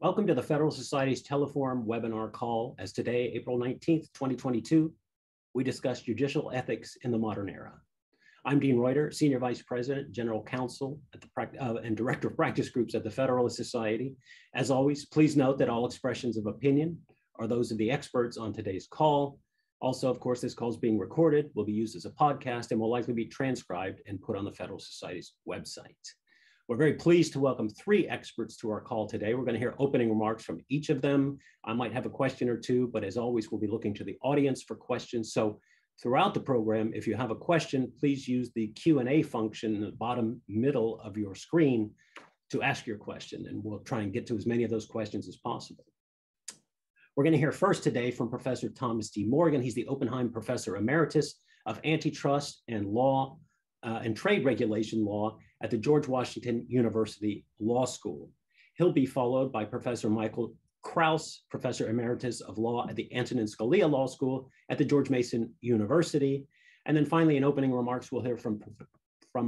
Welcome to the Federalist Society's Teleforum webinar call, as today, April 19th, 2022, we discuss judicial ethics in the modern era. I'm Dean Reuter, Senior Vice President, General Counsel at the, and Director of Practice Groups at the Federalist Society. As always, please note that all expressions of opinion are those of the experts on today's call. Also, of course, this call is being recorded, will be used as a podcast, and will likely be transcribed and put on the Federalist Society's website. We're very pleased to welcome three experts to our call today. We're going to hear opening remarks from each of them. I might have a question or two, but as always, we'll be looking to the audience for questions. So throughout the program, if you have a question, please use the Q&A function in the bottom middle of your screen to ask your question, and we'll try and get to as many of those questions as possible. We're going to hear first today from Professor Thomas D. Morgan. He's the Oppenheim Professor Emeritus of Antitrust and Law and Trade Regulation Law at the George Washington University Law School. He'll be followed by Professor Michael Krauss, Professor Emeritus of Law at the Antonin Scalia Law School at the George Mason University. And then finally, in opening remarks, we'll hear from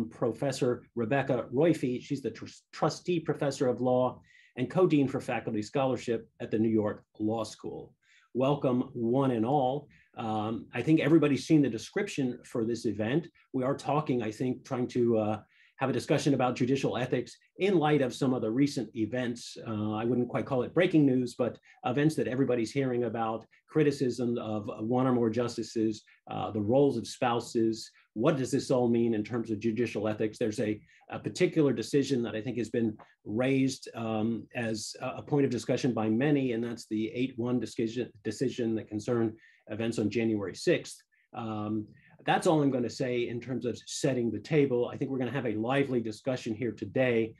Professor Rebecca Roiphe. She's the Trustee Professor of Law and Co-Dean for Faculty Scholarship at the New York Law School. Welcome, one and all. I think everybody's seen the description for this event. We are talking, I think, trying to have a discussion about judicial ethics in light of some of the recent events. I wouldn't quite call it breaking news, but events that everybody's hearing about, criticism of one or more justices, the roles of spouses. What does this all mean in terms of judicial ethics? There's a particular decision that I think has been raised as a point of discussion by many, and that's the 8-1 decision that concerned events on January 6th. That's all I'm going to say in terms of setting the table. I think we're going to have a lively discussion here today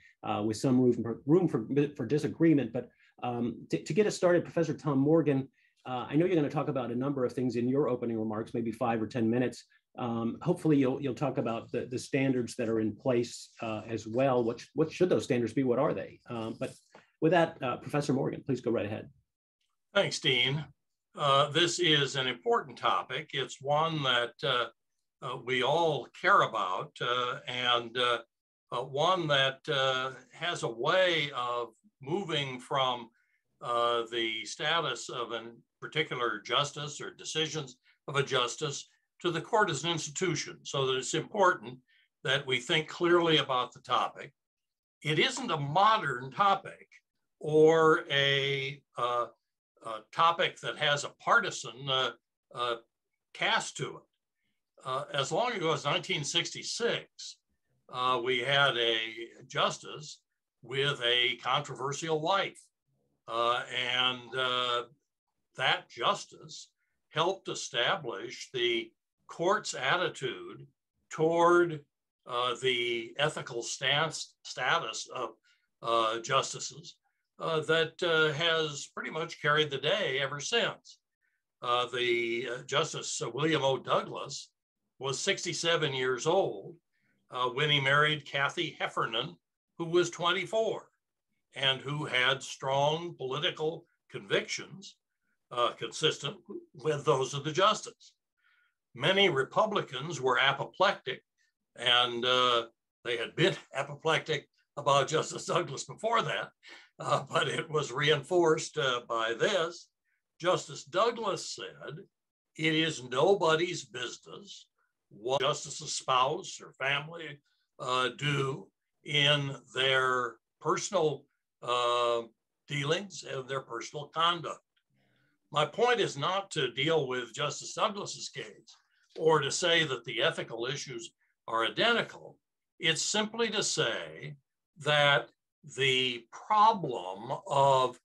with some room for disagreement. But to get us started, Professor Tom Morgan, I know you're going to talk about a number of things in your opening remarks, maybe 5 or 10 minutes. Hopefully, you'll talk about the standards that are in place as well. What should those standards be? What are they? But with that, Professor Morgan, please go right ahead. Thanks, Dean. This is an important topic. It's one that we all care about and one that has a way of moving from the status of a particular justice or decisions of a justice to the court as an institution, so that it's important that we think clearly about the topic. It isn't a modern topic or a topic that has a partisan cast to it. As long ago as 1966, we had a justice with a controversial wife. And that justice helped establish the court's attitude toward the ethical status of justices. That has pretty much carried the day ever since. The Justice William O. Douglas was 67 years old when he married Kathy Heffernan, who was 24 and who had strong political convictions consistent with those of the justice. Many Republicans were apoplectic, and they had been apoplectic about Justice Douglas before that, but it was reinforced by this. Justice Douglas said, it is nobody's business what justice's spouse or family do in their personal dealings and their personal conduct. My point is not to deal with Justice Douglas's case or to say that the ethical issues are identical. It's simply to say that the problem of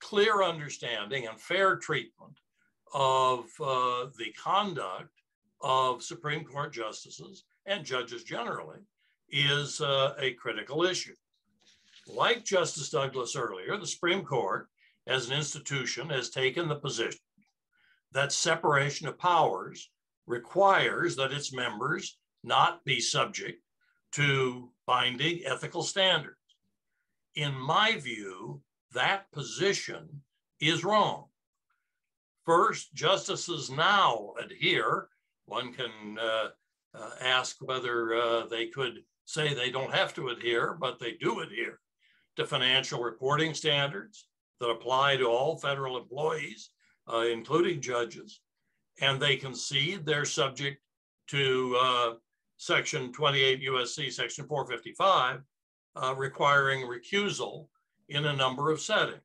clear understanding and fair treatment of the conduct of Supreme Court justices and judges generally is a critical issue. Like Justice Douglas earlier, the Supreme Court as an institution has taken the position that separation of powers requires that its members not be subject to binding ethical standards. In my view, that position is wrong. First, justices now adhere. One can ask whether they could say they don't have to adhere, but they do adhere to financial reporting standards that apply to all federal employees, including judges, and they concede they're subject to Section 28 USC, Section 455, requiring recusal in a number of settings.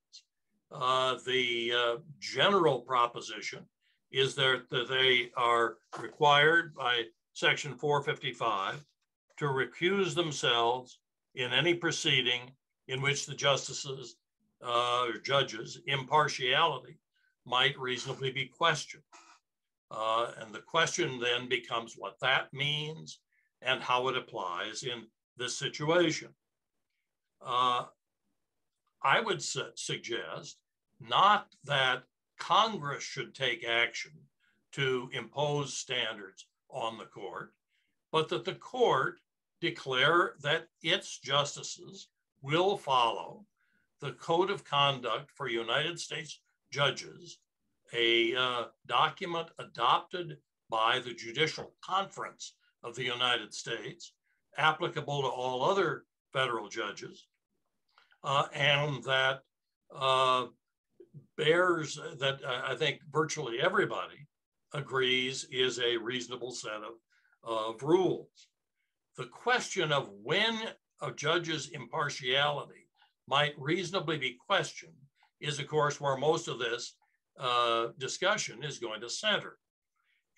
The general proposition is that they are required by Section 455 to recuse themselves in any proceeding in which the justices or judges' impartiality might reasonably be questioned. And the question then becomes what that means and how it applies in this situation. I would suggest not that Congress should take action to impose standards on the court, but that the court declare that its justices will follow the Code of Conduct for United States Judges, a document adopted by the Judicial Conference of the United States, applicable to all other federal judges, and that I think virtually everybody agrees is a reasonable set of rules. The question of when a judge's impartiality might reasonably be questioned is, of course, where most of this discussion is going to center.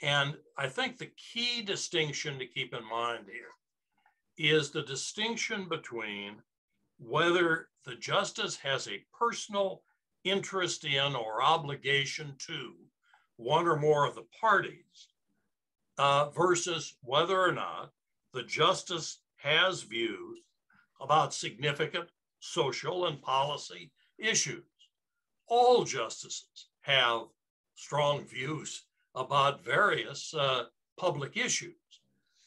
And I think the key distinction to keep in mind here is the distinction between whether the justice has a personal interest in or obligation to one or more of the parties versus whether or not the justice has views about significant social and policy issues. All justices have strong views about various public issues,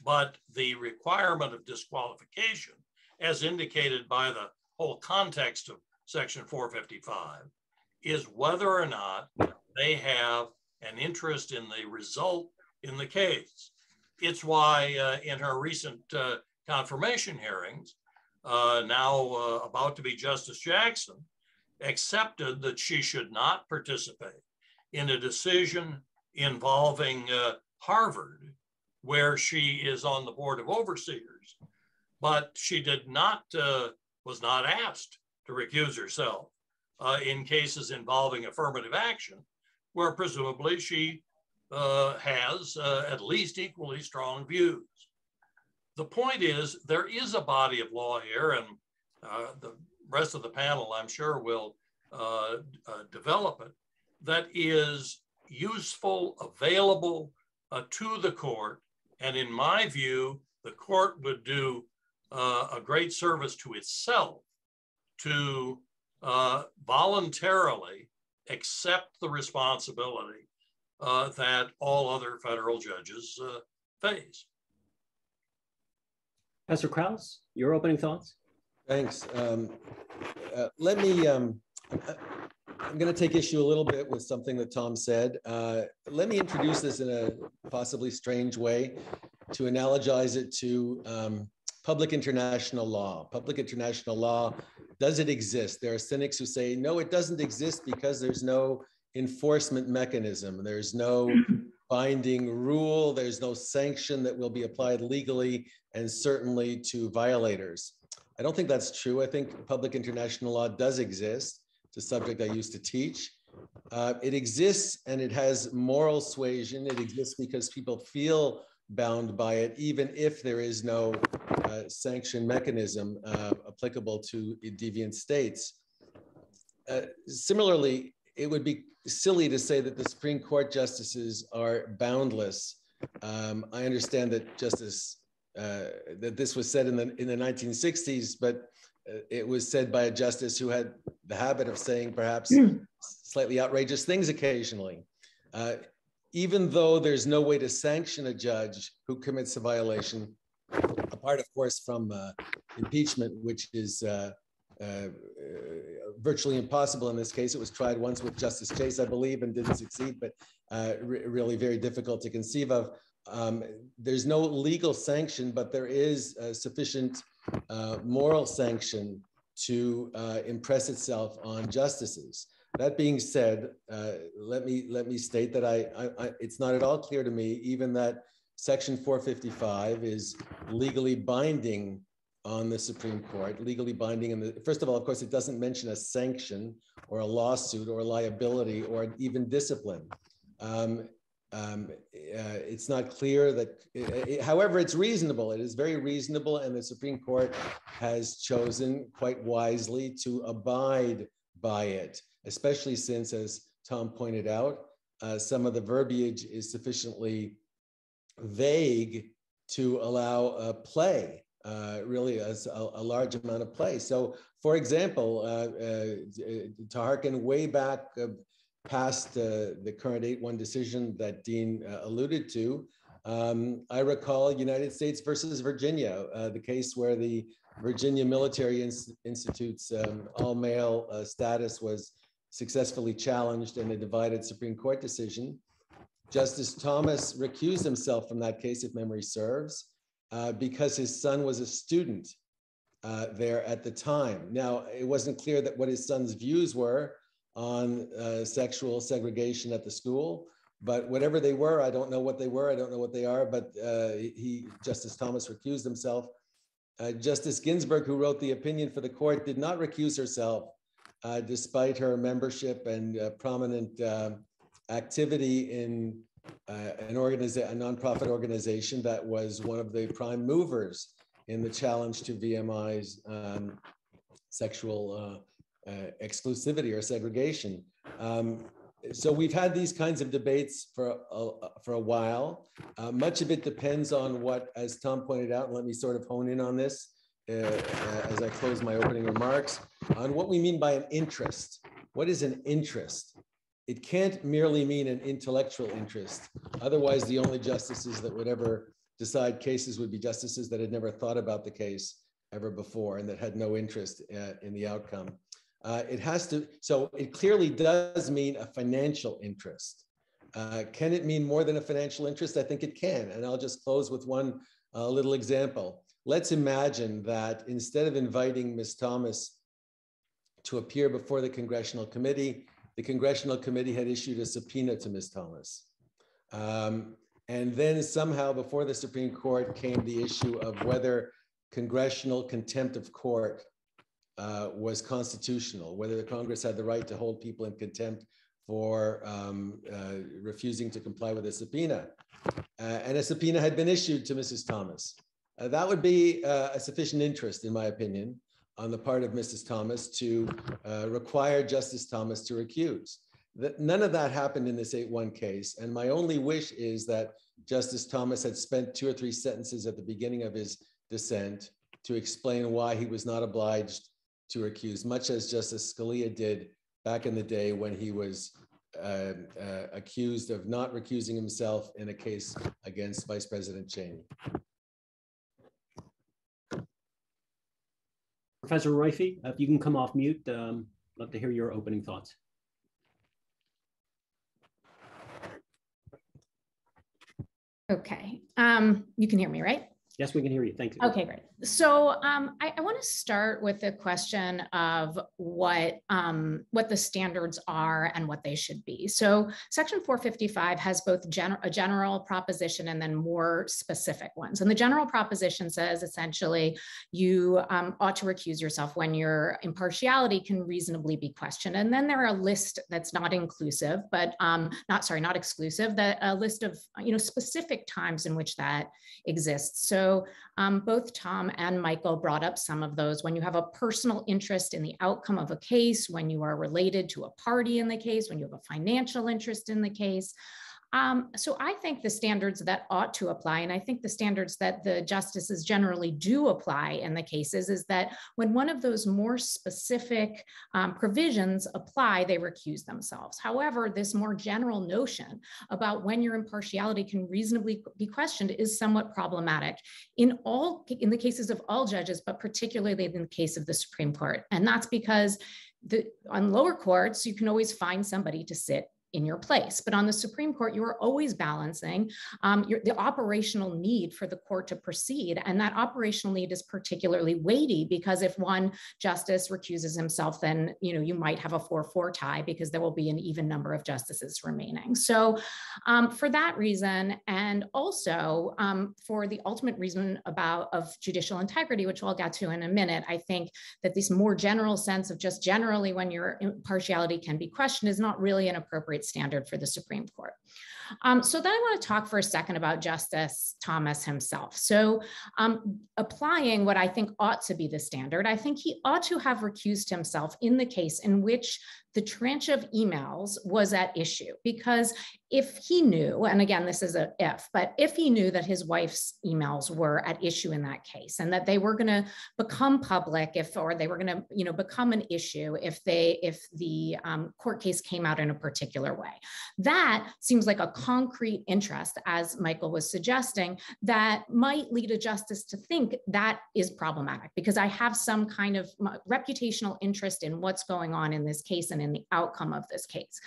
but the requirement of disqualification, as indicated by the whole context of Section 455, is whether or not they have an interest in the result in the case. It's why in her recent confirmation hearings, now about to be Justice Jackson, accepted that she should not participate in a decision involving Harvard, where she is on the board of overseers, but she did not, was not asked to recuse herself in cases involving affirmative action, where presumably she has at least equally strong views. The point is, there is a body of law here, and the rest of the panel, I'm sure, will develop it, that is useful, available to the court. And in my view, the court would do a great service to itself to voluntarily accept the responsibility that all other federal judges face. Professor Krauss, your opening thoughts? Thanks. I'm going to take issue a little bit with something that Tom said. Let me introduce this in a possibly strange way to analogize it to public international law. Public international law, does it exist? There are cynics who say, no, it doesn't exist because there's no enforcement mechanism. There's no binding rule. There's no sanction that will be applied legally and certainly to violators. I don't think that's true. I think public international law does exist. It's a subject I used to teach. It exists and it has moral suasion. It exists because people feel bound by it, even if there is no sanction mechanism applicable to deviant states. Similarly, it would be silly to say that the Supreme Court justices are boundless. I understand that that this was said in the 1960s, but it was said by a justice who had the habit of saying perhaps slightly outrageous things occasionally. Even though there's no way to sanction a judge who commits a violation, apart, of course, from impeachment, which is virtually impossible in this case. It was tried once with Justice Chase, I believe, and didn't succeed, but really very difficult to conceive of. There's no legal sanction, but there is sufficient moral sanction to impress itself on justices. That being said, let me state that it's not at all clear to me even that Section 455 is legally binding on the Supreme Court, legally binding in the, first of all, of course, it doesn't mention a sanction or a lawsuit or a liability or even discipline. It's not clear that, however, it's reasonable. It is very reasonable, and the Supreme Court has chosen quite wisely to abide by it, especially since, as Tom pointed out, some of the verbiage is sufficiently vague to allow a play. Really a large amount of play. So, for example, to harken way back past the current 8-1 decision that Dean alluded to, I recall United States versus Virginia, the case where the Virginia Military Institute's all-male status was successfully challenged in a divided Supreme Court decision. Justice Thomas recused himself from that case, if memory serves, because his son was a student there at the time. Now, it wasn't clear that what his son's views were on sexual segregation at the school, but whatever they were, I don't know what they were, I don't know what they are, but Justice Thomas recused himself. Justice Ginsburg, who wrote the opinion for the court, did not recuse herself despite her membership and prominent activity in a nonprofit organization that was one of the prime movers in the challenge to VMI's sexual exclusivity or segregation. So we've had these kinds of debates for a while. Much of it depends on what, as Tom pointed out, and let me sort of hone in on this as I close my opening remarks, on what we mean by an interest. What is an interest? It can't merely mean an intellectual interest. Otherwise, the only justices that would ever decide cases would be justices that had never thought about the case ever before and that had no interest in the outcome. So it clearly does mean a financial interest. Can it mean more than a financial interest? I think it can. And I'll just close with one little example. Let's imagine that instead of inviting Ms. Thomas to appear before the Congressional Committee, the Congressional Committee had issued a subpoena to Ms. Thomas. And then somehow before the Supreme Court came the issue of whether congressional contempt of court was constitutional, whether the Congress had the right to hold people in contempt for refusing to comply with a subpoena. And a subpoena had been issued to Mrs. Thomas. That would be a sufficient interest, in my opinion, on the part of Mrs. Thomas to require Justice Thomas to recuse. None of that happened in this 8-1 case. And my only wish is that Justice Thomas had spent 2 or 3 sentences at the beginning of his dissent to explain why he was not obliged to recuse, much as Justice Scalia did back in the day when he was accused of not recusing himself in a case against Vice President Cheney. Professor Roiphe, if you can come off mute, I'd love to hear your opening thoughts. Okay, you can hear me, right? Yes, we can hear you, thank you. Okay, great. So I wanna start with the question of what the standards are and what they should be. So Section 455 has both a general proposition and then more specific ones. And the general proposition says essentially you ought to recuse yourself when your impartiality can reasonably be questioned. And then there are a list that's not inclusive, but not exclusive, that a list of specific times in which that exists. So both Tom and Michael brought up some of those. When you have a personal interest in the outcome of a case, when you are related to a party in the case, when you have a financial interest in the case. So I think the standards that ought to apply, and I think the standards that the justices generally do apply in the cases, is that when one of those more specific provisions apply, they recuse themselves. However, this more general notion about when your impartiality can reasonably be questioned is somewhat problematic in the cases of all judges, but particularly in the case of the Supreme Court. And that's because on lower courts, you can always find somebody to sit in your place. But on the Supreme Court, you are always balancing the operational need for the court to proceed. And that operational need is particularly weighty because if one justice recuses himself, then you might have a 4-4 tie because there will be an even number of justices remaining. So for that reason, and also for the ultimate reason of judicial integrity, which we'll get to in a minute, I think that this more general sense of just generally when your impartiality can be questioned is not really an appropriate standard for the Supreme Court. So then I want to talk for a second about Justice Thomas himself. So applying what I think ought to be the standard, I think he ought to have recused himself in the case in which the tranche of emails was at issue, because if he knew, and again, this is an if, but if he knew that his wife's emails were at issue in that case and that they were going to become public or they were going to become an issue if the court case came out in a particular way. That seems like a concrete interest, as Michael was suggesting, that might lead a justice to think that is problematic because I have some kind of reputational interest in what's going on in this case and in the outcome of this case.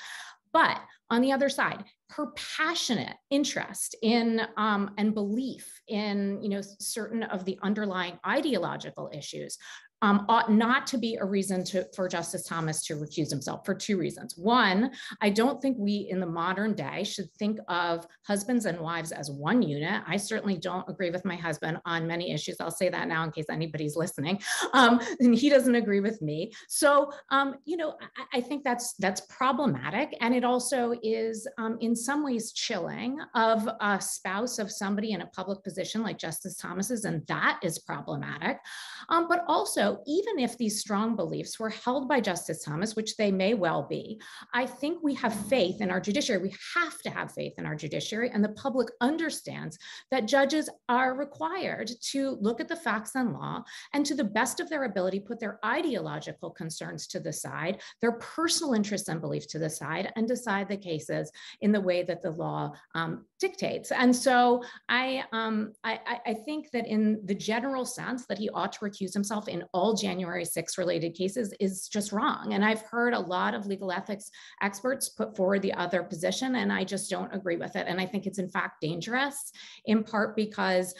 But on the other side, her passionate interest in and belief in certain of the underlying ideological issues ought not to be a reason for Justice Thomas to recuse himself for two reasons. One, I don't think we in the modern day should think of husbands and wives as one unit. I certainly don't agree with my husband on many issues. I'll say that now in case anybody's listening, and he doesn't agree with me. So, I think that's problematic, and it also is in some ways chilling of a spouse of somebody in a public position like Justice Thomas's, and that is problematic. But also, even if these strong beliefs were held by Justice Thomas, which they may well be, I think we have faith in our judiciary. We have to have faith in our judiciary, and the public understands that judges are required to look at the facts and law and, to the best of their ability, put their ideological concerns to the side, their personal interests and beliefs to the side, and decide the cases in the way that the law dictates. And so I think that in the general sense that he ought to recuse himself in all January 6 related cases is just wrong. And I've heard a lot of legal ethics experts put forward the other position, and I just don't agree with it. And I think it's in fact dangerous, in part because,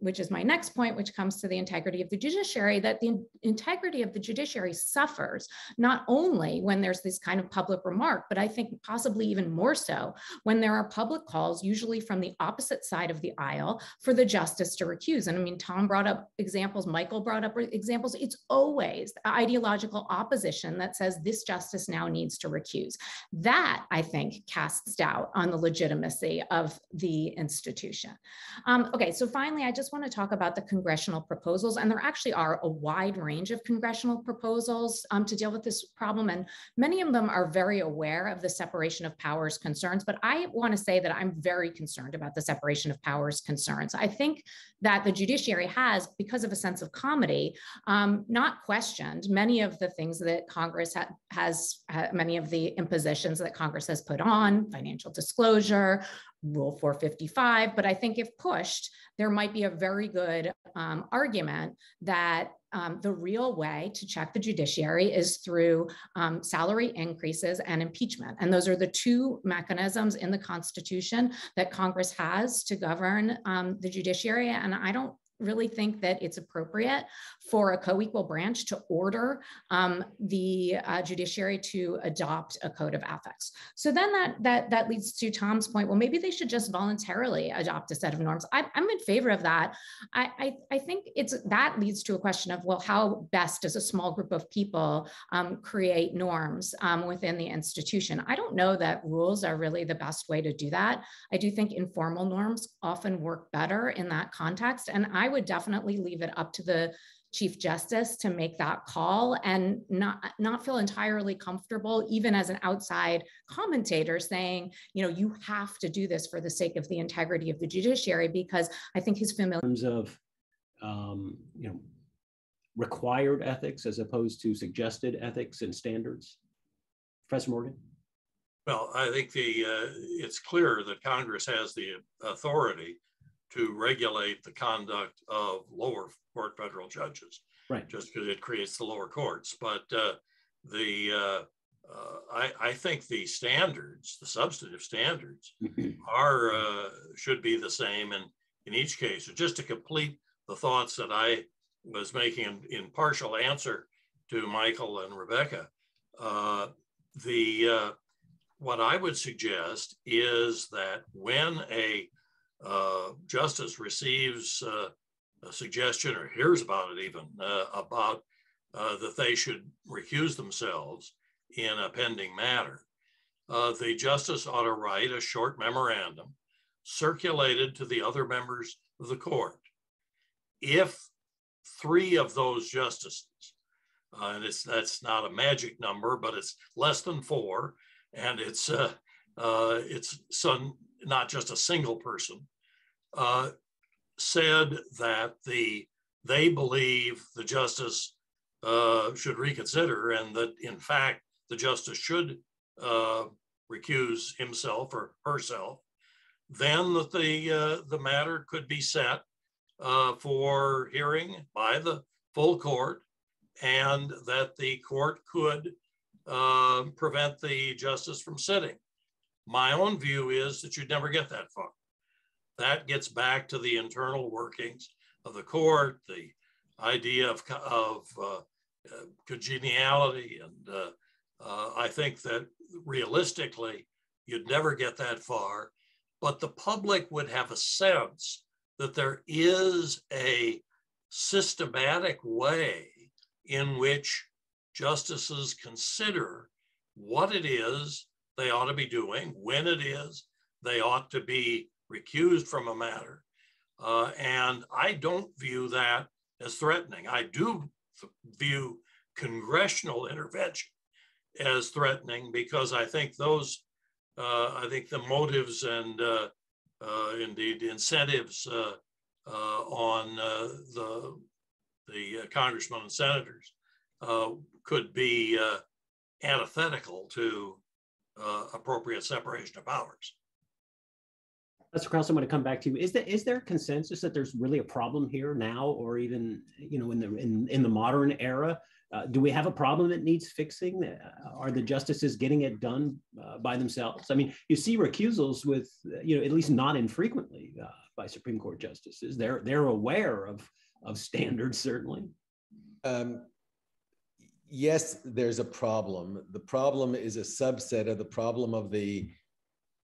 which is my next point, which comes to the integrity of the judiciary, that the integrity of the judiciary suffers not only when there's this kind of public remark, but I think possibly even more so when there are public calls, usually from the opposite side of the aisle, for the justice to recuse. And I mean, Tom brought up examples, Michael brought up examples. It's always ideological opposition that says this justice now needs to recuse. That, I think, casts doubt on the legitimacy of the institution. Okay, so finally, I just want to talk about the congressional proposals, and there actually are a wide range of congressional proposals to deal with this problem, and many of them are very aware of the separation of powers concerns, but I want to say that I'm very concerned about the separation of powers concerns. I think that the judiciary has, because of a sense of comedy, not questioned many of the things that Congress has many of the impositions that Congress has put on, financial disclosure, Rule 455, but I think if pushed, there might be a very good argument that the real way to check the judiciary is through salary increases and impeachment. And those are the two mechanisms in the Constitution that Congress has to govern the judiciary. And I don't really think that it's appropriate for a co-equal branch to order the judiciary to adopt a code of ethics. So then that leads to Tom's point, well, maybe they should just voluntarily adopt a set of norms. I'm in favor of that. I think that leads to a question of, well, how best does a small group of people create norms within the institution? I don't know that rules are really the best way to do that. I do think informal norms often work better in that context, and I would definitely leave it up to the Chief Justice to make that call and not feel entirely comfortable, even as an outside commentator, saying, you have to do this for the sake of the integrity of the judiciary, because I think his familiarity in terms of required ethics as opposed to suggested ethics and standards. Professor Morgan? Well, I think it's clear that Congress has the authority to regulate the conduct of lower court federal judges, right? Just because it creates the lower courts. But I think the standards, the substantive standards, are should be the same in each case. So just to complete the thoughts that I was making in partial answer to Michael and Rebecca, what I would suggest is that when a justice receives a suggestion or hears about it even, about that they should recuse themselves in a pending matter, the justice ought to write a short memorandum circulated to the other members of the court. If three of those justices, and that's not a magic number, but it's less than four, and it's not just a single person, said that they believe the justice should reconsider, and that in fact the justice should recuse himself or herself, then that the matter could be set for hearing by the full court, and that the court could prevent the justice from sitting. My own view is that you'd never get that far. That gets back to the internal workings of the court, the idea of congeniality, and I think that realistically, you'd never get that far, but the public would have a sense that there is a systematic way in which justices consider what it is they ought to be doing, when it is they ought to be recused from a matter. And I don't view that as threatening. I do view congressional intervention as threatening, because I think the motives and indeed incentives on the congressmen and senators could be antithetical to appropriate separation of powers. Mr. Krauss, I'm going to come back to you. Is there consensus that there's really a problem here now, or even in the modern era? Do we have a problem that needs fixing? Are the justices getting it done by themselves? I mean, you see recusals with at least not infrequently by Supreme Court justices. They're aware of standards, certainly. Yes, there's a problem. The problem is a subset of the problem of the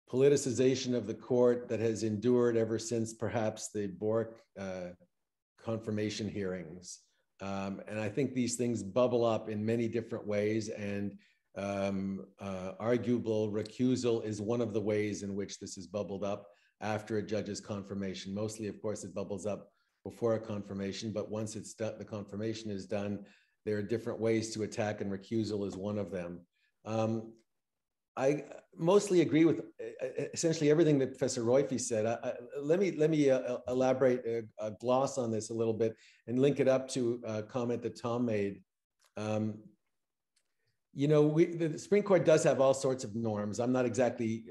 politicization of the court that has endured ever since perhaps the Bork confirmation hearings. And I think these things bubble up in many different ways, and arguable recusal is one of the ways in which this is bubbled up after a judge's confirmation. Mostly, of course, it bubbles up before a confirmation, but once it's done, the confirmation is done, there are different ways to attack, and recusal is one of them. I mostly agree with essentially everything that Professor Roiphe said. Let me elaborate a gloss on this a little bit and link it up to a comment that Tom made. The Supreme Court does have all sorts of norms. I'm not exactly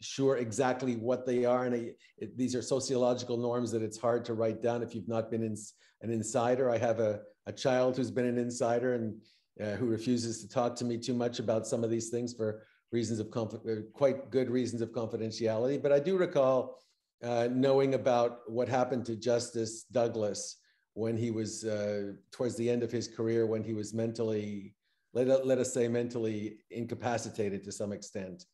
sure exactly what they are, and these are sociological norms that it's hard to write down if you've not been an insider. I have a child who's been an insider and who refuses to talk to me too much about some of these things for reasons of quite good reasons of confidentiality. But I do recall knowing about what happened to Justice Douglas when he was towards the end of his career, when he was mentally, let us say, mentally incapacitated to some extent.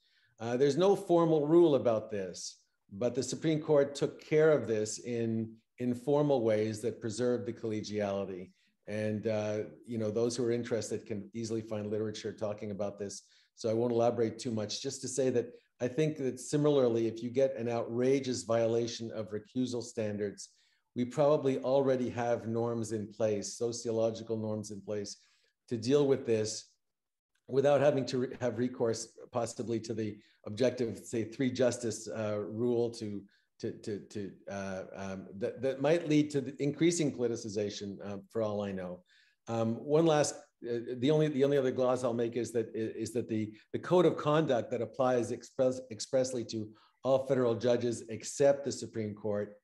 There's no formal rule about this, but the Supreme Court took care of this in informal ways that preserved the collegiality. And those who are interested can easily find literature talking about this. So I won't elaborate too much, just to say that I think that similarly, if you get an outrageous violation of recusal standards, we probably already have norms in place, sociological norms in place to deal with this without having to have recourse possibly to the objective, say, three justice rule that might lead to the increasing politicization for all I know. One last, the only other gloss I'll make is that the code of conduct that applies expressly to all federal judges except the Supreme Court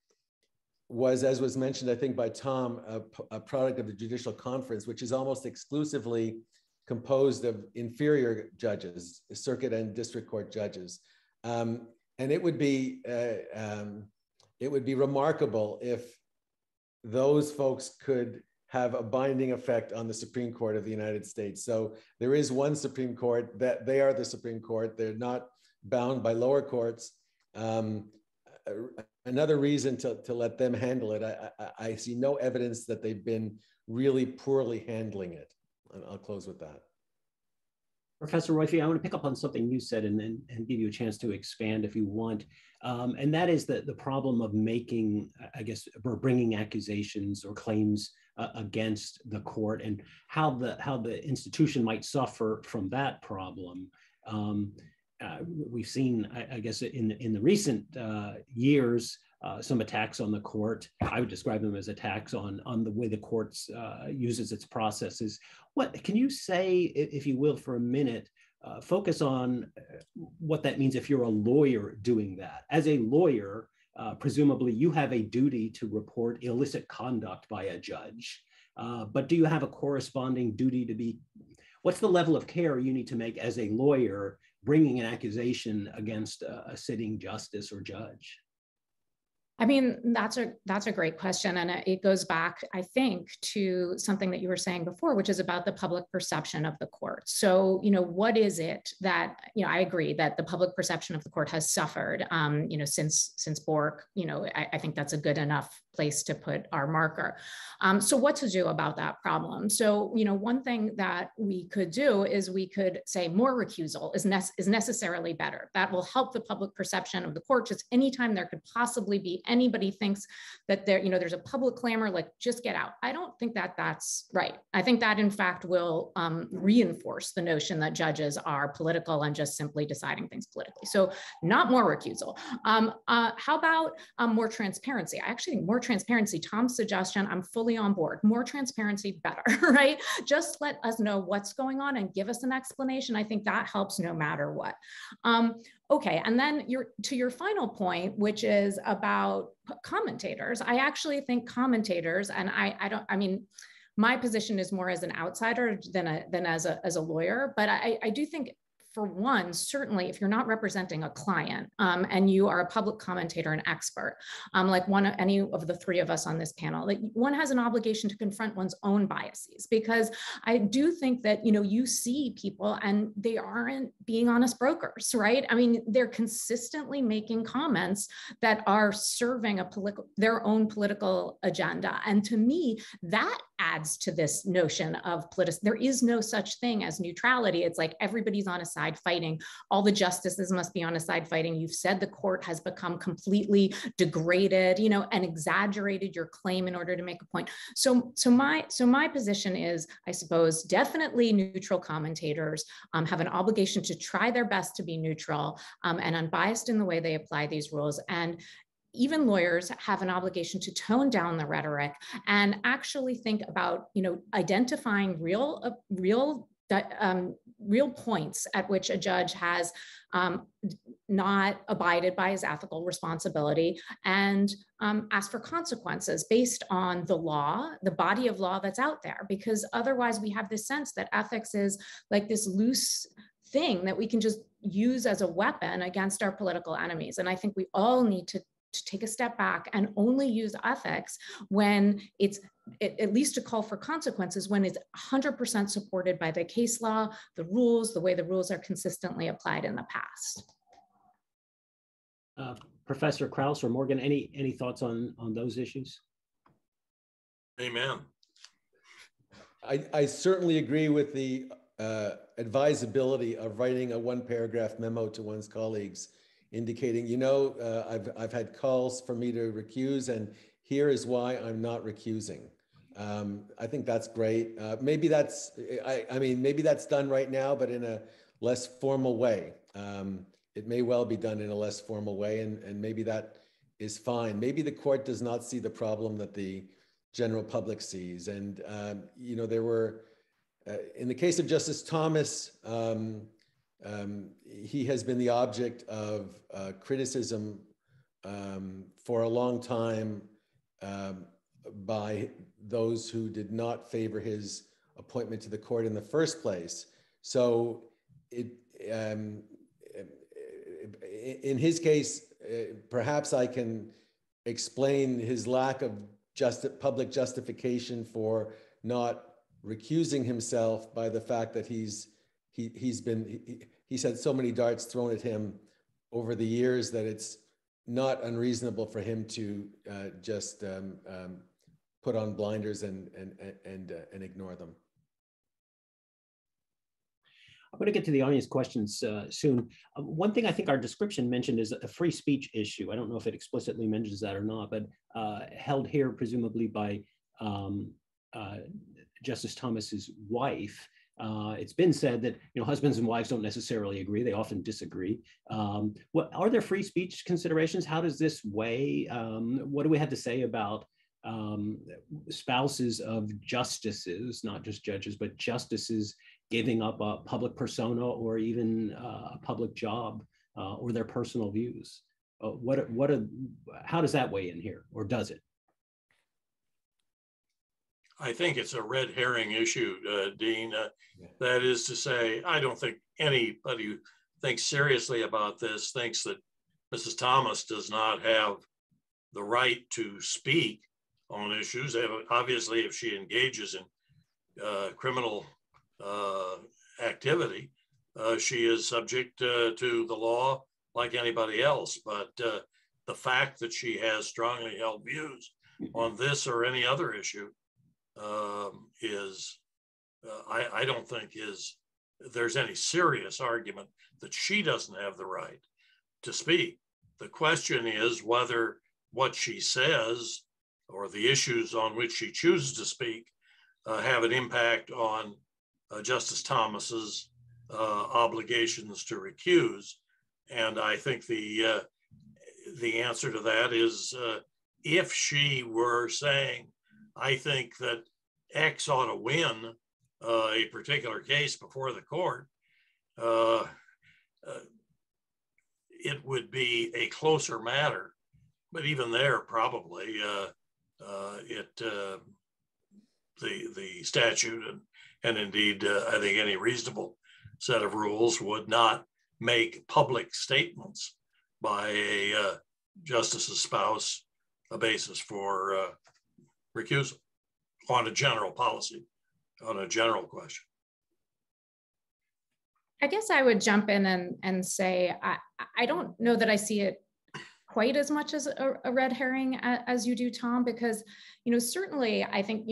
was, as was mentioned, I think by Tom, a product of the Judicial Conference, which is almost exclusively composed of inferior judges, circuit and district court judges. And it would be remarkable if those folks could have a binding effect on the Supreme Court of the United States. So there is one Supreme Court, that they are the Supreme Court. They're not bound by lower courts. Another reason to let them handle it. I see no evidence that they've been really poorly handling it. And I'll close with that. Professor Roiphe, I want to pick up on something you said and give you a chance to expand if you want. And that is the problem of making, I guess, or bringing accusations or claims against the court and how the institution might suffer from that problem. We've seen, I guess, in the recent years, some attacks on the court. I would describe them as attacks on the way the courts uses its processes. What can you say, if you will, for a minute, focus on what that means if you're a lawyer doing that? As a lawyer, presumably you have a duty to report illicit conduct by a judge, but do you have a corresponding duty to be, what's the level of care you need to make as a lawyer bringing an accusation against a sitting justice or judge? I mean, that's a great question. And it goes back, I think, to something that you were saying before, which is about the public perception of the court. So, you know, what is it that, you know, I agree that the public perception of the court has suffered, you know, since Bork, you know, I think that's a good enough place to put our marker. So what to do about that problem? So, you know, one thing that we could do is we could say more recusal is necessarily better. That will help the public perception of the court. Just anytime there could possibly be anybody thinks that there, you know, there's a public clamor, like just get out. I don't think that that's right. I think that in fact will reinforce the notion that judges are political and just simply deciding things politically. So not more recusal. How about more transparency? I actually think more transparency, Tom's suggestion, I'm fully on board. More transparency, better, right? Just let us know what's going on and give us an explanation. I think that helps no matter what. Okay, and then to your final point, which is about commentators. I actually think commentators, and I mean, my position is more as an outsider than as a lawyer, but I do think, for one, certainly if you're not representing a client and you are a public commentator, an expert, like any of the three of us on this panel, like one has an obligation to confront one's own biases, because I do think that, you know, you see people and they aren't being honest brokers, right? I mean, they're consistently making comments that are serving a their own political agenda. And to me, that adds to this notion of politics. There is no such thing as neutrality. It's like everybody's on a side fighting. All the justices must be on a side fighting. You've said the court has become completely degraded, you know, and exaggerated your claim in order to make a point. So my position is, I suppose, definitely neutral commentators have an obligation to try their best to be neutral and unbiased in the way they apply these rules. And even lawyers have an obligation to tone down the rhetoric and actually think about, you know, identifying real points at which a judge has not abided by his ethical responsibility, and ask for consequences based on the law, the body of law that's out there, because otherwise we have this sense that ethics is like this loose thing that we can just use as a weapon against our political enemies. And I think we all need to take a step back and only use ethics when it's at least a call for consequences, when it's 100% supported by the case law, the rules, the way the rules are consistently applied in the past. Professor Krauss or Morgan, any thoughts on those issues? Amen. I certainly agree with the advisability of writing a one-paragraph memo to one's colleagues indicating, you know, I've had calls for me to recuse, and here is why I'm not recusing. I think that's great. Maybe that's, I mean, maybe that's done right now, but in a less formal way. It may well be done in a less formal way, and maybe that is fine. Maybe the court does not see the problem that the general public sees. And, you know, there were, in the case of Justice Thomas, he has been the object of criticism for a long time by those who did not favor his appointment to the court in the first place. So it, in his case, perhaps I can explain his lack of public justification for not recusing himself by the fact that he's had so many darts thrown at him over the years that it's not unreasonable for him to just put on blinders and ignore them. I'm going to get to the audience questions soon. One thing I think our description mentioned is a free speech issue. I don't know if it explicitly mentions that or not, but held here presumably by Justice Thomas's wife. It's been said that husbands and wives don't necessarily agree; they often disagree. What are there free speech considerations? How does this weigh? What do we have to say about spouses of justices, not just judges, but justices giving up a public persona or even a public job or their personal views? How does that weigh in here, or does it? I think it's a red herring issue, Dean. That is to say, I don't think anybody who thinks seriously about this thinks that Mrs. Thomas does not have the right to speak on issues. Obviously, if she engages in criminal activity, she is subject to the law like anybody else. But the fact that she has strongly held views on this or any other issue I don't think there's any serious argument that she doesn't have the right to speak. The question is whether what she says or the issues on which she chooses to speak have an impact on Justice Thomas's obligations to recuse. And I think the answer to that is if she were saying, I think that X ought to win a particular case before the court, it would be a closer matter. But even there, probably the statute and indeed, I think any reasonable set of rules would not make public statements by a justice's spouse a basis for recusal on a general policy, on a general question. I guess I would jump in and say, I don't know that I see it quite as much as a red herring as you do, Tom, because certainly I think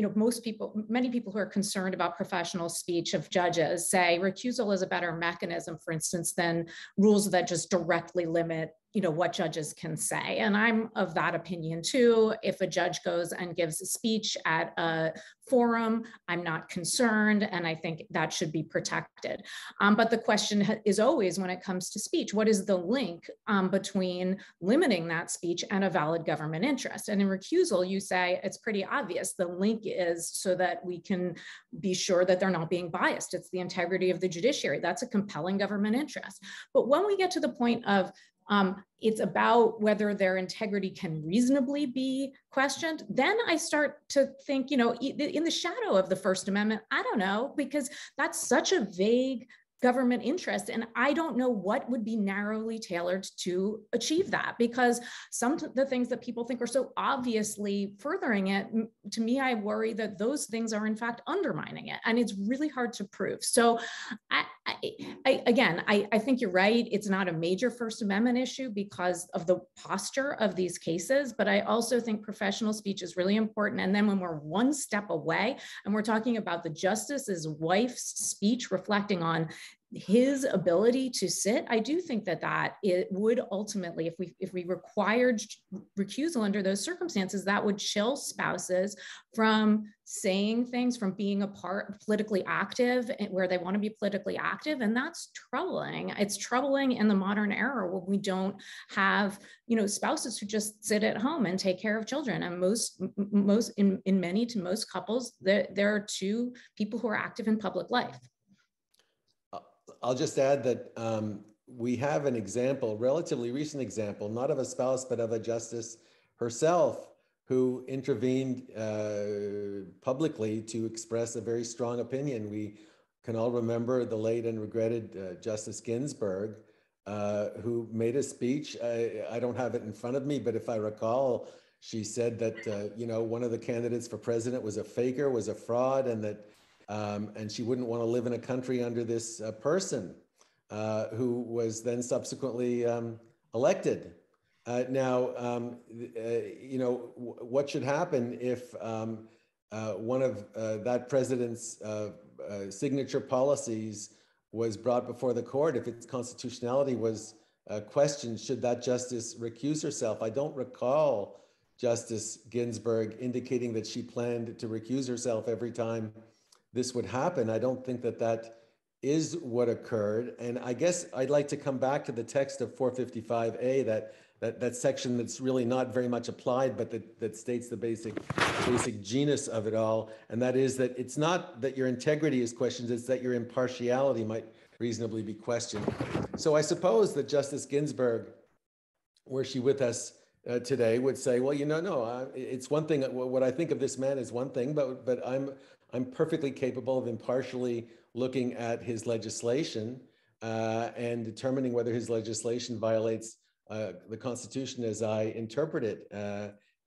many people who are concerned about professional speech of judges say recusal is a better mechanism, for instance, than rules that just directly limit what judges can say. And I'm of that opinion too. If a judge goes and gives a speech at a forum, I'm not concerned, and I think that should be protected. But the question is always, when it comes to speech, what is the link between limiting that speech and a valid government interest? And in recusal, you say it's pretty obvious. The link is so that we can be sure that they're not being biased. It's the integrity of the judiciary. That's a compelling government interest. But when we get to the point of it's about whether their integrity can reasonably be questioned, then I start to think, in the shadow of the First Amendment, I don't know, because that's such a vague government interest. And I don't know what would be narrowly tailored to achieve that, because some of the things that people think are so obviously furthering it, to me, I worry that those things are in fact undermining it. And it's really hard to prove. So I think you're right. It's not a major First Amendment issue because of the posture of these cases, but I also think professional speech is really important. And then when we're one step away and we're talking about the justice's wife's speech reflecting on his ability to sit, I do think that it would ultimately, if we required recusal under those circumstances, that would chill spouses from saying things, from being a part politically active and where they want to be politically active. And that's troubling. It's troubling in the modern era where we don't have, spouses who just sit at home and take care of children. And most couples, there are two people who are active in public life. I'll just add that we have an example, relatively recent example, not of a spouse, but of a justice herself who intervened publicly to express a very strong opinion. We can all remember the late and regretted Justice Ginsburg, who made a speech. I don't have it in front of me, but if I recall, she said that you know, one of the candidates for president was a faker, was a fraud, and that and she wouldn't want to live in a country under this person, who was then subsequently elected. Now, you know, what should happen if one of that president's signature policies was brought before the court, if its constitutionality was questioned? Should that justice recuse herself? I don't recall Justice Ginsburg indicating that she planned to recuse herself every time this would happen. I don't think that that is what occurred. And I guess I'd like to come back to the text of 455A, that section that's really not very much applied, but that states the basic genus of it all. And that is that it's not that your integrity is questioned, it's that your impartiality might reasonably be questioned. So I suppose that Justice Ginsburg, were she with us today, would say, well, you know, no, it's one thing, what I think of this man is one thing, but I'm perfectly capable of impartially looking at his legislation and determining whether his legislation violates the Constitution as I interpret it.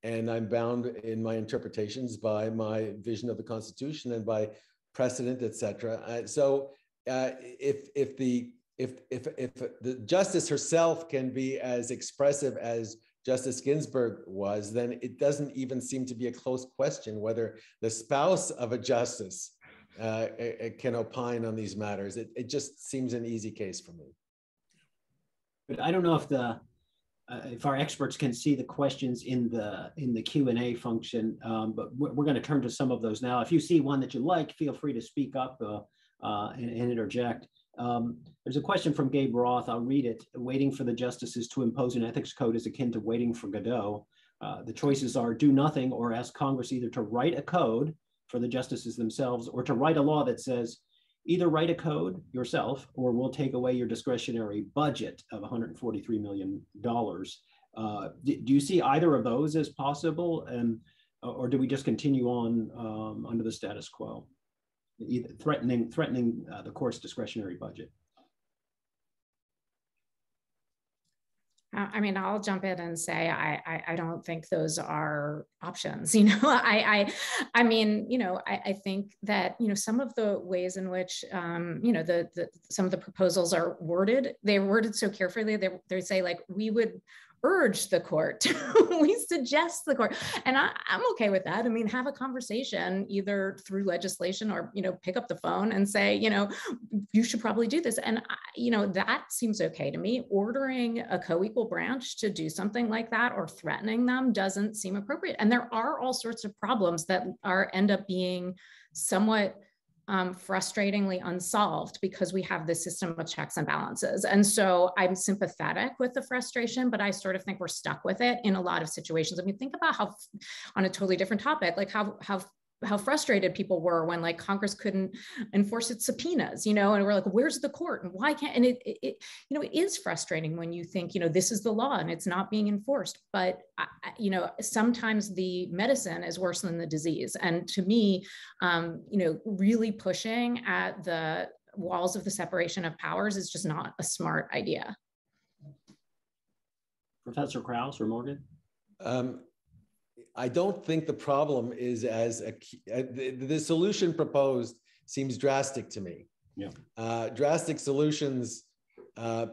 And I'm bound in my interpretations by my vision of the Constitution and by precedent, et cetera. So if the justice herself can be as expressive as Justice Ginsburg was, then it doesn't even seem to be a close question whether the spouse of a justice can opine on these matters. It just seems an easy case for me. But I don't know if if our experts can see the questions in the Q&A function, but we're going to turn to some of those now. If you see one that you like, feel free to speak up and interject. There's a question from Gabe Roth. I'll read it. Waiting for the justices to impose an ethics code is akin to waiting for Godot. The choices are do nothing or ask Congress either to write a code for the justices themselves or to write a law that says either write a code yourself or we'll take away your discretionary budget of $143 million. Do you see either of those as possible, and or do we just continue on under the status quo? Either threatening the court's discretionary budget. I mean, I'll jump in and say I don't think those are options. You know, I mean, you know, I think that, you know, some of the ways in which you know, some of the proposals are worded, they're worded so carefully. They say like, we would urge the court, we suggest the court. And I'm okay with that. I mean, have a conversation either through legislation or, you know, pick up the phone and say, you know, you should probably do this. And, you know, that seems okay to me. Ordering a co-equal branch to do something like that or threatening them doesn't seem appropriate. And there are all sorts of problems that end up being somewhat frustratingly unsolved because we have this system of checks and balances. And so I'm sympathetic with the frustration, but I sort of think we're stuck with it in a lot of situations. I mean, think about how, on a totally different topic, like how frustrated people were when like Congress couldn't enforce its subpoenas, you know, and we're like, where's the court and why can't, and it you know, it is frustrating when you think, you know, this is the law and it's not being enforced, but you know, sometimes the medicine is worse than the disease. And to me, you know, really pushing at the walls of the separation of powers is just not a smart idea. Professor Krauss or Morgan? I don't think the problem is the solution proposed seems drastic to me. Yeah. Drastic solutions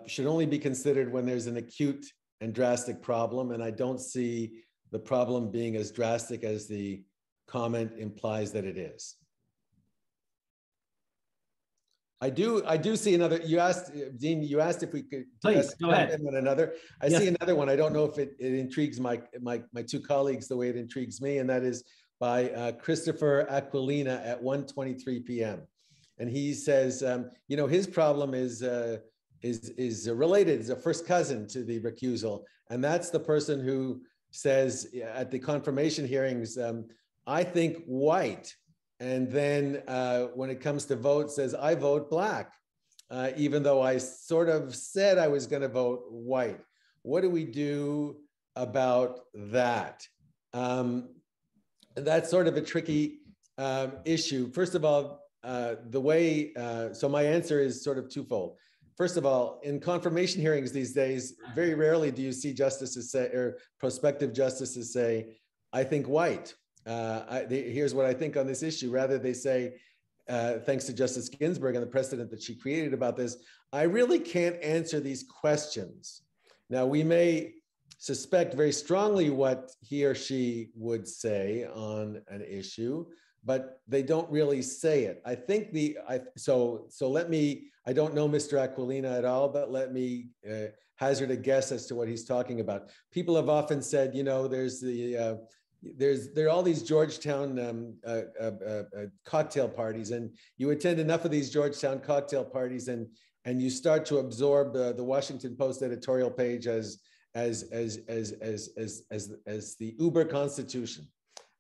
should only be considered when there's an acute and drastic problem. And I don't see the problem being as drastic as the comment implies that it is. I do see another, you asked, Dean, you asked if we could comment on another. Yes. See another one. I don't know if it intrigues my two colleagues the way it intrigues me, and that is by Christopher Aquilina at 1:23 p.m. And he says, you know, his problem is related, is a first cousin to the recusal. And that's the person who says at the confirmation hearings, I think white. And then when it comes to vote, says, I vote black, even though I sort of said I was going to vote white. What do we do about that? And that's sort of a tricky issue. First of all, the way, so my answer is sort of twofold. First of all, in confirmation hearings these days, very rarely do you see justices say, or prospective justices say, I think white. Here's what I think on this issue. Rather, they say, thanks to Justice Ginsburg and the precedent that she created about this, I really can't answer these questions. Now, we may suspect very strongly what he or she would say on an issue, but they don't really say it. I think the, so let me, I don't know Mr. Aquilina at all, but let me hazard a guess as to what he's talking about. People have often said, you know, there's the, there are all these Georgetown cocktail parties, and you attend enough of these Georgetown cocktail parties and you start to absorb the Washington Post editorial page as the uber constitution.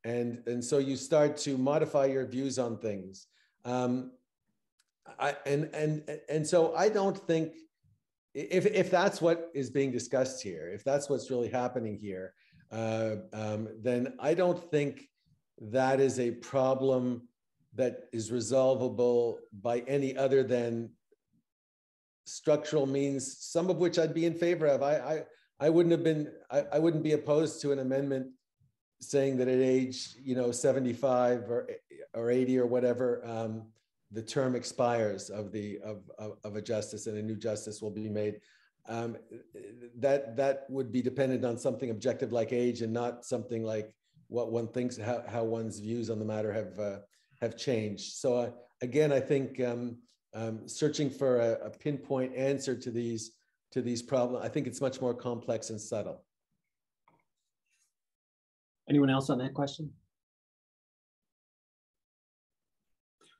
And so you start to modify your views on things. And so I don't think, if that's what is being discussed here, if that's what's really happening here, then I don't think that is a problem that is resolvable by any other than structural means, some of which I'd be in favor of. I wouldn't have been, I wouldn't be opposed to an amendment saying that at age, you know, 75 or 80 or whatever, the term expires of a justice and a new justice will be made. That would be dependent on something objective like age and not something like what one thinks, how one's views on the matter have changed. So again, I think searching for a pinpoint answer to these problems, I think it's much more complex and subtle. Anyone else on that question?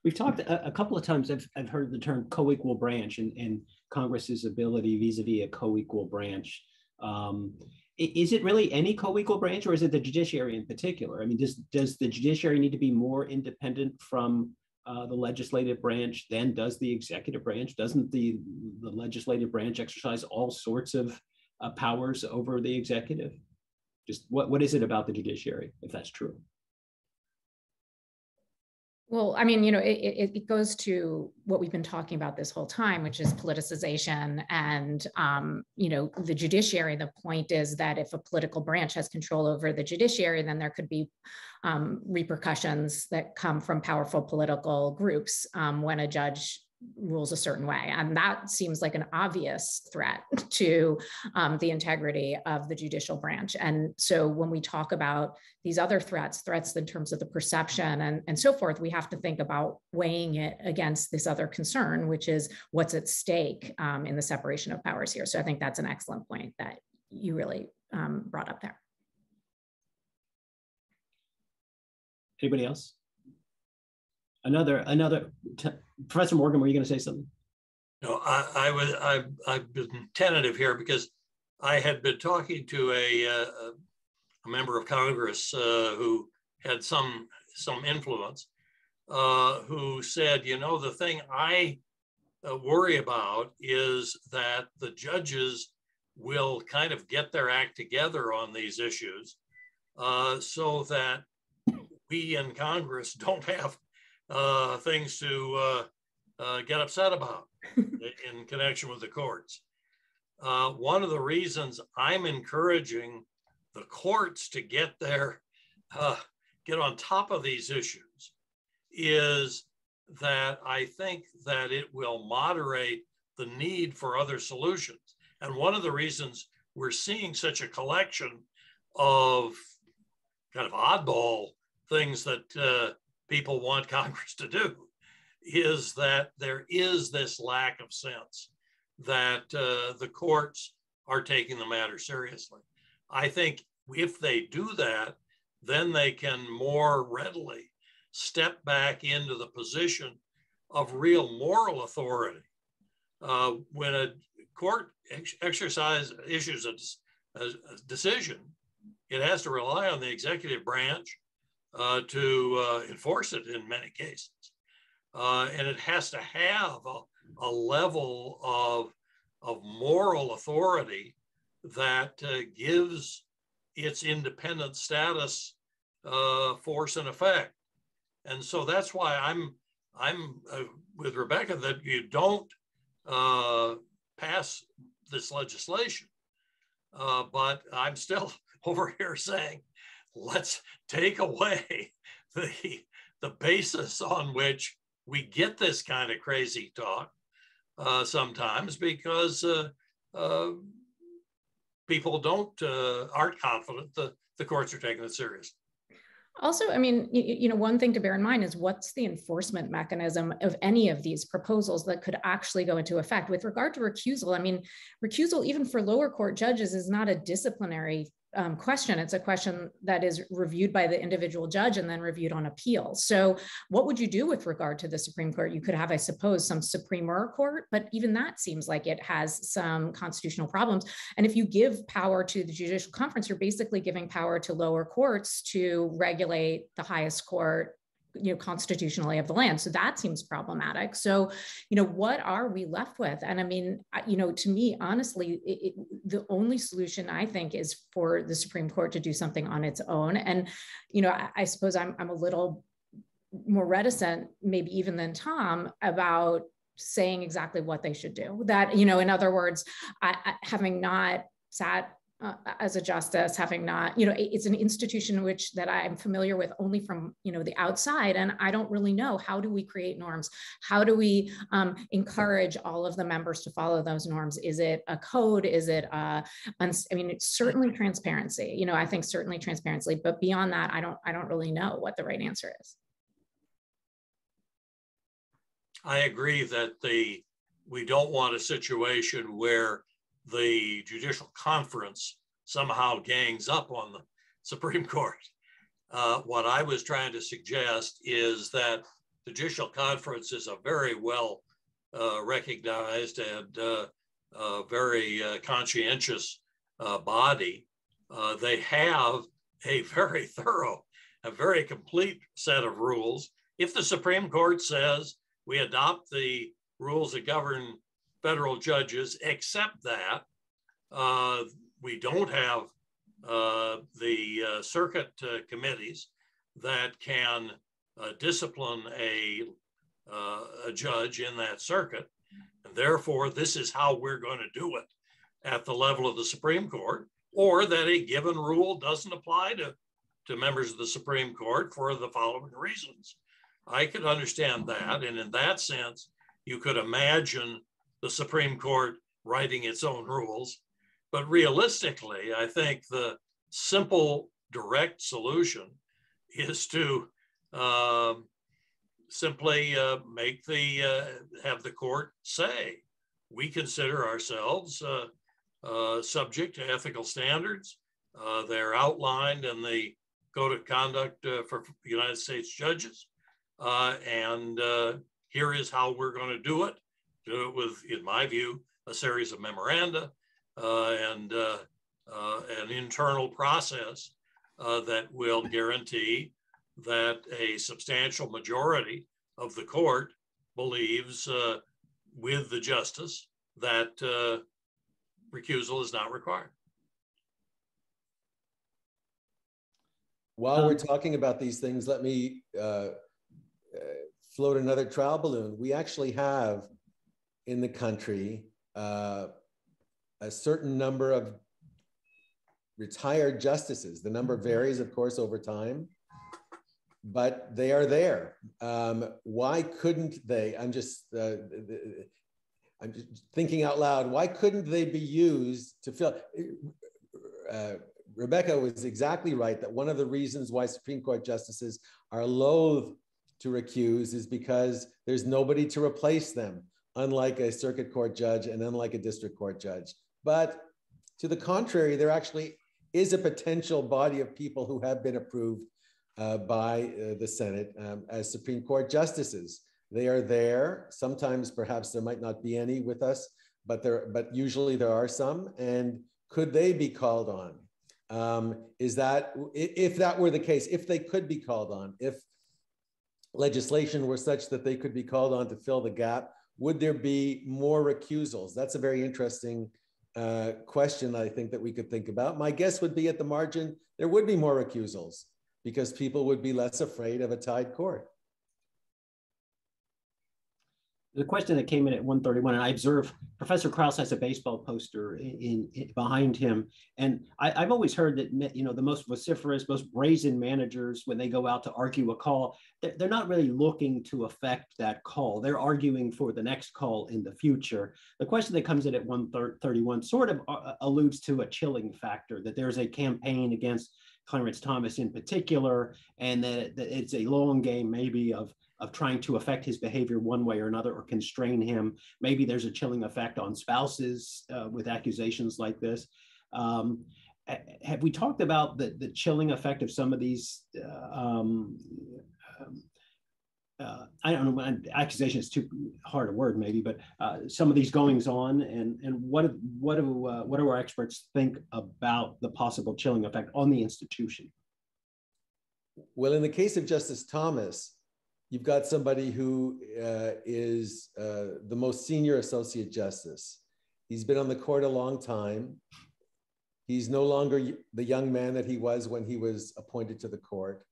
We've talked a couple of times, I've heard the term co-equal branch and Congress's ability vis-a-vis a co-equal branch. Is it really any co-equal branch, or is it the judiciary in particular? I mean, does the judiciary need to be more independent from the legislative branch than does the executive branch? Doesn't the legislative branch exercise all sorts of powers over the executive? Just what is it about the judiciary, if that's true? Well, I mean, you know, it goes to what we've been talking about this whole time, which is politicization and, you know, the judiciary. The point is that if a political branch has control over the judiciary, then there could be repercussions that come from powerful political groups when a judge rules a certain way. And that seems like an obvious threat to the integrity of the judicial branch. And so when we talk about these other threats in terms of the perception and so forth, we have to think about weighing it against this other concern, which is what's at stake in the separation of powers here. So I think that's an excellent point that you really brought up there. Anybody else? Another, Professor Morgan, were you going to say something? No, I've been tentative here because I had been talking to a member of Congress who had some influence, who said, you know, the thing I worry about is that the judges will kind of get their act together on these issues so that we in Congress don't have things to get upset about in connection with the courts. One of the reasons I'm encouraging the courts to get on top of these issues is that I think that it will moderate the need for other solutions. And one of the reasons we're seeing such a collection of kind of oddball things that people want Congress to do is that there is this lack of sense that the courts are taking the matter seriously. I think if they do that, then they can more readily step back into the position of real moral authority. When a court issues a decision, it has to rely on the executive branch to enforce it in many cases. And it has to have a level of moral authority that gives its independent status force and effect. And so that's why I'm with Rebecca that you don't pass this legislation. But I'm still over here saying, let's take away the basis on which we get this kind of crazy talk sometimes, because people aren't confident that the courts are taking it seriously. Also, I mean, you know, one thing to bear in mind is what's the enforcement mechanism of any of these proposals that could actually go into effect. With regard to recusal, I mean, recusal, even for lower court judges, is not a disciplinary question. It's a question that is reviewed by the individual judge and then reviewed on appeal. So what would you do with regard to the Supreme Court? You could have, I suppose, some Supremer Court, but even that seems like it has some constitutional problems. And if you give power to the Judicial Conference, you're basically giving power to lower courts to regulate the highest court, you know, constitutionally of the land. So that seems problematic. So, you know, what are we left with? And I mean, you know, to me, honestly, the only solution I think is for the Supreme Court to do something on its own. And, you know, I suppose I'm a little more reticent, maybe even than Tom, about saying exactly what they should do. That, you know, in other words, I having not sat as a justice, having not, you know, it's an institution which that I'm familiar with only from, you know, the outside, and I don't really know, how do we create norms? How do we encourage all of the members to follow those norms? Is it a code? Is it, I mean, it's certainly transparency, you know, I think certainly transparency, but beyond that, I don't really know what the right answer is. I agree that we don't want a situation where the Judicial Conference somehow gangs up on the Supreme Court. What I was trying to suggest is that the Judicial Conference is a very well recognized and very conscientious body. They have a very thorough, a very complete set of rules. If the Supreme Court says we adopt the rules that govern federal judges, except that we don't have the circuit committees that can discipline a judge in that circuit. And therefore, this is how we're going to do it at the level of the Supreme Court, or that a given rule doesn't apply to members of the Supreme Court for the following reasons. I could understand that. And in that sense, you could imagine the Supreme Court writing its own rules. But realistically, I think the simple, direct solution is to simply have the court say, we consider ourselves subject to ethical standards. They're outlined in the Code of Conduct for United States judges. And here is how we're going to do it. Do it with, in my view, a series of memoranda and an internal process that will guarantee that a substantial majority of the court believes with the justice that recusal is not required. While we're talking about these things, let me float another trial balloon. We actually have in the country, a certain number of retired justices. The number varies, of course, over time, but they are there. Why couldn't they? I'm just thinking out loud. Why couldn't they be used to fill? Rebecca was exactly right that one of the reasons why Supreme Court justices are loath to recuse is because there's nobody to replace them, unlike a circuit court judge and unlike a district court judge. But to the contrary, there actually is a potential body of people who have been approved by the Senate as Supreme Court justices. They are there. Sometimes perhaps there might not be any with us, but usually there are some. And could they be called on? If that were the case, if they could be called on, if legislation were such that they could be called on to fill the gap, would there be more recusals? That's a very interesting question I think that we could think about. My guess would be at the margin, there would be more recusals because people would be less afraid of a tied court. The question that came in at 1:31, and I observe Professor Krauss has a baseball poster in behind him, and I've always heard that the most vociferous, most brazen managers, when they go out to argue a call, they're not really looking to affect that call. They're arguing for the next call in the future. The question that comes in at 1:31 sort of alludes to a chilling factor, that there's a campaign against Clarence Thomas in particular, and that it's a long game maybe of trying to affect his behavior one way or another or constrain him. Maybe there's a chilling effect on spouses with accusations like this. Have we talked about the chilling effect of some of these, I don't know, accusation is too hard a word maybe, but some of these goings on, and what do our experts think about the possible chilling effect on the institution? Well, in the case of Justice Thomas, you've got somebody who is the most senior associate justice. He's been on the court a long time. He's no longer the young man that he was when he was appointed to the court.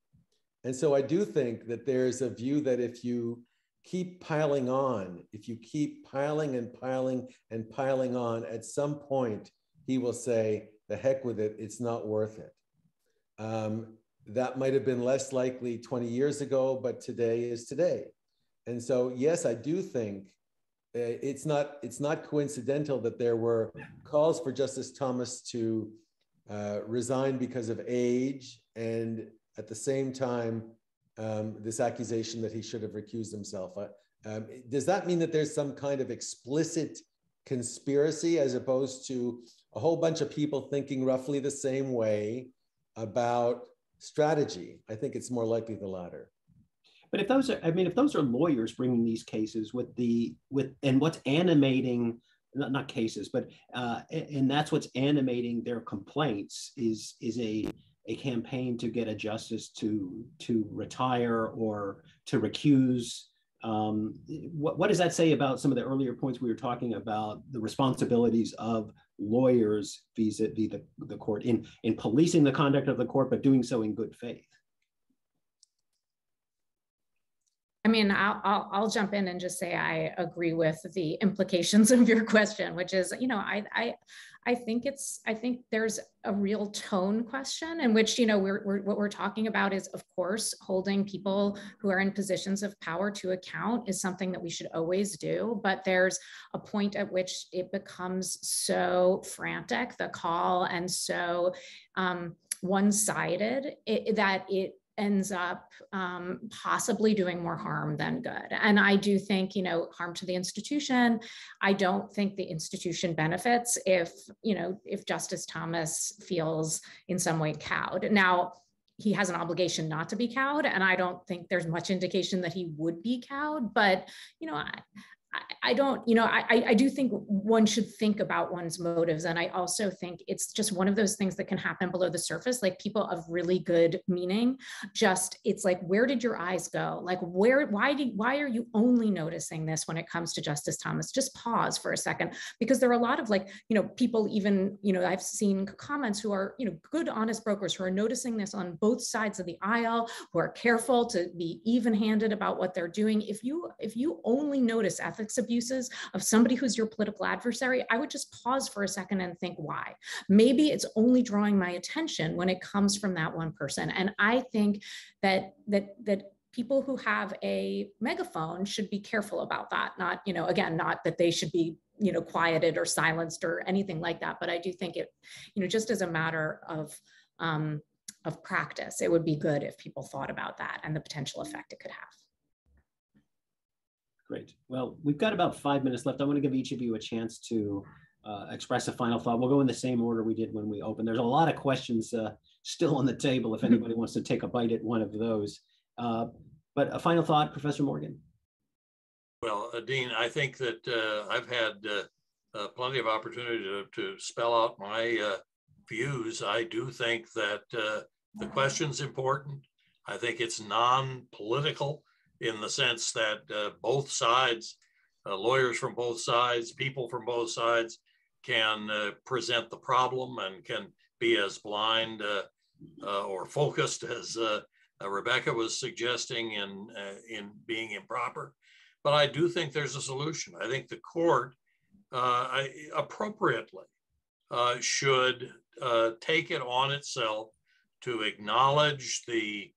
And so I do think that there's a view that if you keep piling on, if you keep piling and piling and piling on, at some point, he will say, the heck with it, it's not worth it. That might have been less likely 20 years ago, but today is today. And so, yes, I do think it's not coincidental that there were calls for Justice Thomas to resign because of age, and at the same time, this accusation that he should have recused himself. Does that mean that there's some kind of explicit conspiracy as opposed to a whole bunch of people thinking roughly the same way about strategy? I think it's more likely the latter. But if those are, I mean, if those are lawyers bringing these cases and what's animating, not cases, but, and that's what's animating their complaints is a campaign to get a justice to retire or to recuse. What does that say about some of the earlier points we were talking about, the responsibilities of lawyers vis-a-vis the court in policing the conduct of the court, but doing so in good faith? I mean, I'll jump in and just say I agree with the implications of your question, which is, I think there's a real tone question in which, what we're talking about is, of course, holding people who are in positions of power to account is something that we should always do. But there's a point at which it becomes so frantic, the call, and so one-sided that it ends up possibly doing more harm than good. And I do think, harm to the institution. I don't think the institution benefits if Justice Thomas feels in some way cowed. Now, he has an obligation not to be cowed, and I don't think there's much indication that he would be cowed, but, I do think one should think about one's motives. And I also think it's just one of those things that can happen below the surface, like people of really good meaning, it's like, where did your eyes go? Like, why are you only noticing this when it comes to Justice Thomas? Just pause for a second, because there are a lot of people even, I've seen comments who are, good, honest brokers who are noticing this on both sides of the aisle, who are careful to be even-handed about what they're doing. If you only notice at the abuses of somebody who's your political adversary, I would just pause for a second and think why. Maybe it's only drawing my attention when it comes from that one person. And I think that people who have a megaphone should be careful about that. Not that they should be quieted or silenced or anything like that. But I do think it, just as a matter of practice, it would be good if people thought about that and the potential effect it could have. Great. Well, we've got about 5 minutes left. I want to give each of you a chance to express a final thought. We'll go in the same order we did when we opened. There's a lot of questions still on the table if anybody wants to take a bite at one of those. But a final thought, Professor Morgan. Well, Dean, I think that I've had plenty of opportunity to spell out my views. I do think that the question's important. I think it's non-political, in the sense that both sides, lawyers from both sides, people from both sides can present the problem and can be as blind or focused as Rebecca was suggesting in being improper. But I do think there's a solution. I think the court appropriately should take it on itself to acknowledge the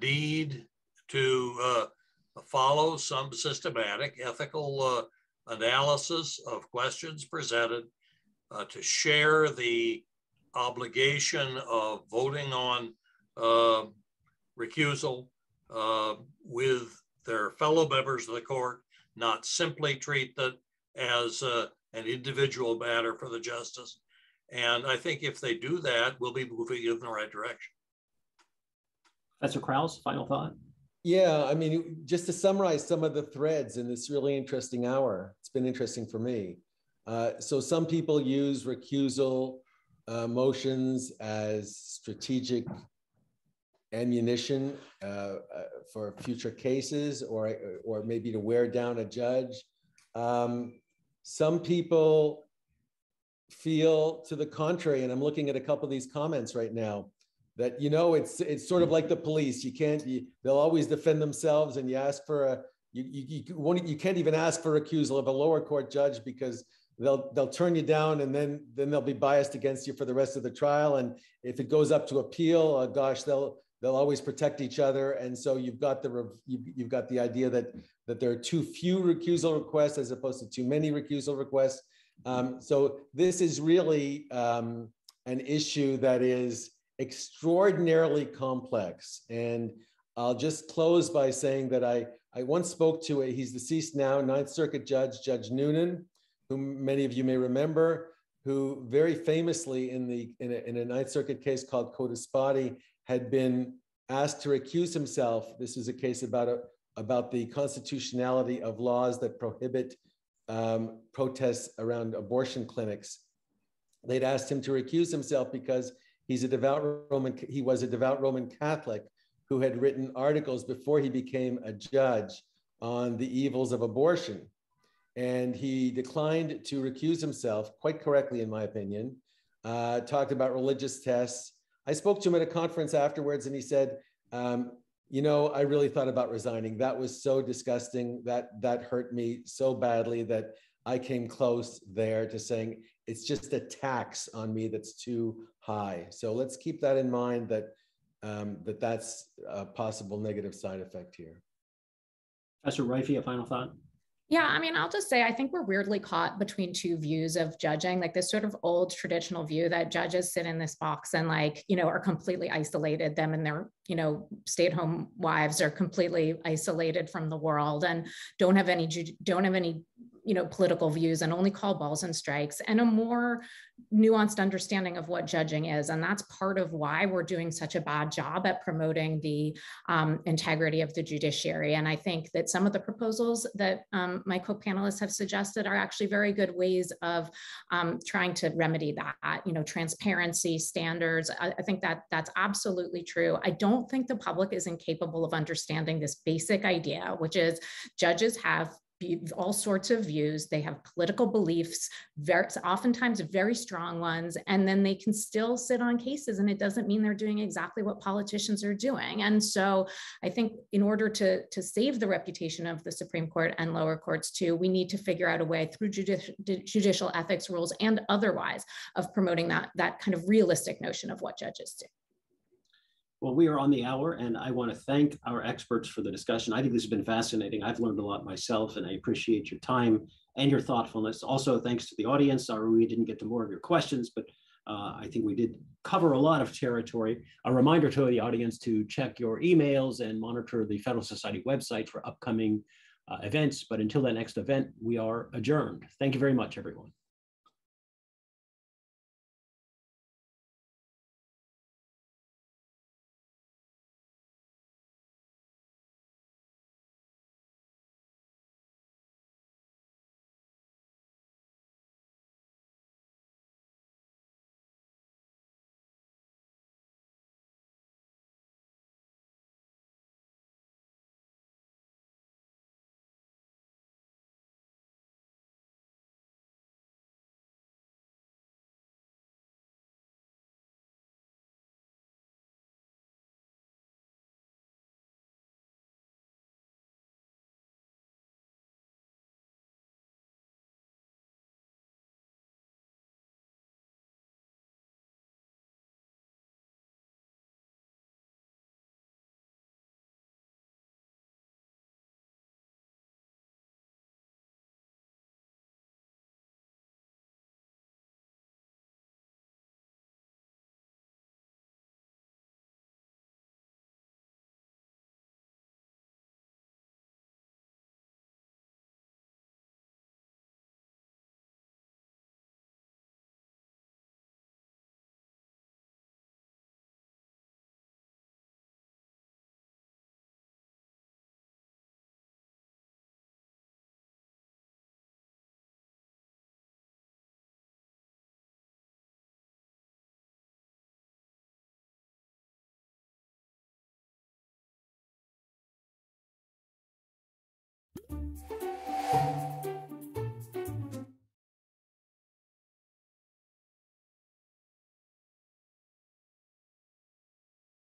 need to follow some systematic ethical analysis of questions presented, to share the obligation of voting on recusal with their fellow members of the court, not simply treat that as an individual matter for the justice. And I think if they do that, we'll be moving in the right direction. Professor Krauss, final thought? Yeah, I mean, just to summarize some of the threads in this really interesting hour, it's been interesting for me. So some people use recusal motions as strategic ammunition for future cases, or maybe to wear down a judge. Some people feel to the contrary, and I'm looking at a couple of these comments right now, that, you know, it's sort of like the police. You can't, they'll always defend themselves, and you ask for a, you can't even ask for recusal of a lower court judge because they'll turn you down, and then they'll be biased against you for the rest of the trial. And if it goes up to appeal, gosh, they'll always protect each other. And so you've got the idea that there are too few recusal requests as opposed to too many recusal requests. So this is really an issue that is extraordinarily complex. And I'll just close by saying that I once spoke to a, he's deceased now, Ninth Circuit Judge, Judge Noonan, whom many of you may remember, who very famously in a Ninth Circuit case called Codispati had been asked to recuse himself. This was a case about the constitutionality of laws that prohibit protests around abortion clinics. They'd asked him to recuse himself because he was a devout Roman Catholic who had written articles before he became a judge on the evils of abortion. And he declined to recuse himself, quite correctly in my opinion, talked about religious tests. I spoke to him at a conference afterwards, and he said, you know, I really thought about resigning. That was so disgusting. That hurt me so badly that I came close there to saying, it's just a tax on me that's too high. So let's keep that in mind, that that's a possible negative side effect here. Professor Roiphe, a final thought? Yeah, I mean, I'll just say, I think we're weirdly caught between two views of judging, like this sort of old traditional view that judges sit in this box and, like, you know, are completely isolated. Them and their, you know, stay-at-home wives are completely isolated from the world and don't have any, you know, political views, and only call balls and strikes, and a more nuanced understanding of what judging is. And that's part of why we're doing such a bad job at promoting the integrity of the judiciary. And I think that some of the proposals that my co-panelists have suggested are actually very good ways of trying to remedy that, you know, transparency standards. I think that that's absolutely true. I don't think the public is incapable of understanding this basic idea, which is judges have all sorts of views. They have political beliefs, oftentimes very strong ones, and then they can still sit on cases, and it doesn't mean they're doing exactly what politicians are doing. And so I think in order to save the reputation of the Supreme Court and lower courts too, we need to figure out a way through judicial ethics rules and otherwise of promoting that kind of realistic notion of what judges do. Well, we are on the hour, and I want to thank our experts for the discussion. I think this has been fascinating. I've learned a lot myself, and I appreciate your time and your thoughtfulness. Also, thanks to the audience. Sorry we didn't get to more of your questions, but I think we did cover a lot of territory. A reminder to the audience to check your emails and monitor the Federalist Society website for upcoming events. But until that next event, we are adjourned. Thank you very much, everyone.